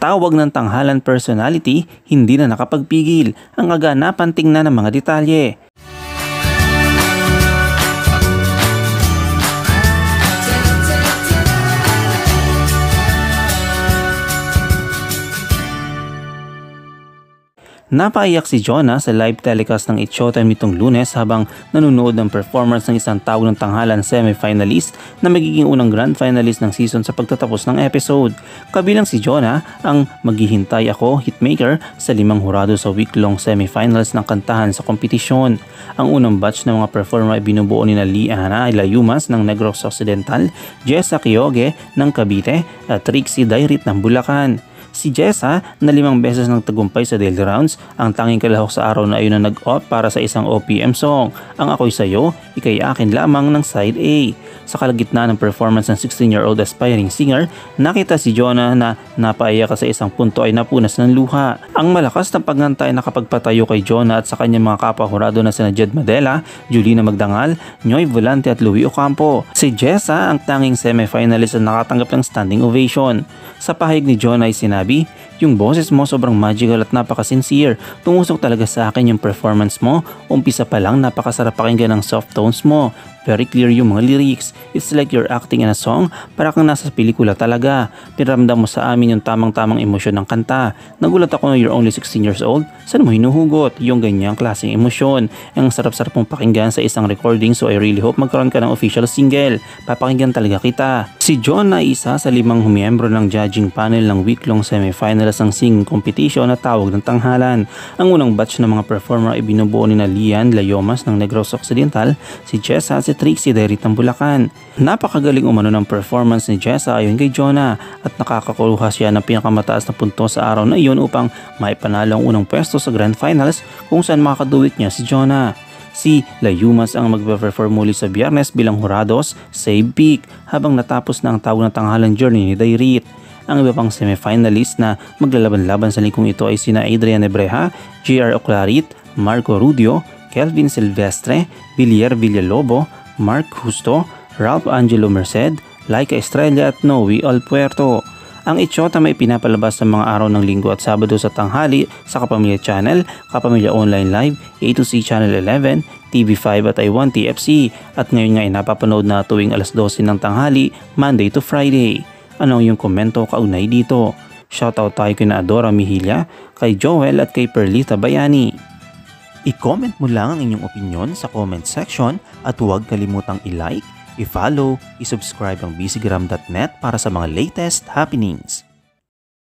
Tawag ng Tanghalan personality, hindi na nakapagpigil ang kaganapan, tingnan ng mga detalye. Napaiyak si Jonah sa live telecast ng It's Showtime nitong Lunes habang nanonood ng performance ng isang Tawag ng Tanghalan semi-finalist na magiging unang grand finalist ng season sa pagtatapos ng episode. Kabilang si Jonah ang Maghihintay Ako hitmaker sa 5 hurado sa week-long semi-finals ng kantahan sa kompetisyon. Ang unang batch ng mga performer ay binubuo nina Liana Ayla Yumas ng Negros Occidental, Jess Akiyogue ng Cavite at Trixie Dayrit ng Bulacan. Si Jessa na 5 beses ng tagumpay sa daily rounds, ang tanging kalahok sa araw na ayun na nag-opt para sa isang OPM song, ang Ako'y Sayo, Ika'y Akin Lamang ng Side A. Sa kalagitnaan ng performance ng 16-year-old aspiring singer, nakita si Jonah na napaiyak sa isang punto ay napunas ng luha. Ang malakas na paghantay na nakapagpatayo kay Jonah at sa kanyang mga kapahurado na sina Jed Madela, Julina Magdangal, Noy Volante at Louis Ocampo. Si Jessa ang tanging semi-finalist na nakatanggap ng standing ovation. Sa pahayag ni Jonah ay sinabi, "Yung boses mo sobrang magical at napaka-sincere. Tumusok talaga sa akin yung performance mo. Umpisa pa lang napakasarap pakinggan ng soft tones mo. Very clear yung mga lyrics. It's like you're acting in a song. Para kang nasa pelikula talaga. Pinaramdam mo sa amin yung tamang-tamang emosyon ng kanta. Nagulat ako na you're only 16 years old. Saan mo hinuhugot yung ganyang klaseng emosyon? Ang sarap-sarap mong pakinggan sa isang recording, so I really hope magkaroon ka ng official single. Papakinggan talaga kita." Si John na isa sa 5 humiyembro ng judging panel ng week-long semifinal ang singing competition na Tawag ng Tanghalan. Ang unang batch ng mga performer ay binubuo nina Lian Layomas ng Negros Occidental, si Jessa at si Trixie Dayrit ng Bulacan. Napakagaling umano ng performance ni Jessa ayon kay Jonah at nakakakuha siya ng pinakamataas na punto sa araw na iyon upang maipanalo ang unang pwesto sa Grand Finals kung saan makakaduwit niya si Jonah. Si Layumas ang magpe-perform muli sa Biyernes bilang hurados, save pick, habang natapos na ang Tawag ng Tanghalan journey ni Dayrit. Ang iba pang semifinalist na maglalaban-laban sa linggong ito ay sina Adrian Breha, J.R. Oclarit, Marco Rudio, Kelvin Silvestre, Villar Villalobo, Mark Gusto, Ralph Angelo Merced, Laika Estrella at Novi Alpuerto. Ang It's Showtime ay pinapalabas sa mga araw ng Linggo at Sabado sa tanghali sa Kapamilya Channel, Kapamilya Online Live, A2C Channel 11, TV5 at I1 TFC at ngayon nga ay napapanood na tuwing alas 12 ng tanghali, Monday to Friday. Ano yung komento kaugnay dito? Shoutout tayo kay Adora Mihilya, kay Joel at kay Perlita Bayani. I-comment mo lang ang inyong opinion sa comment section at huwag kalimutang i-like, i-follow, i-subscribe ang BCgram.net para sa mga latest happenings.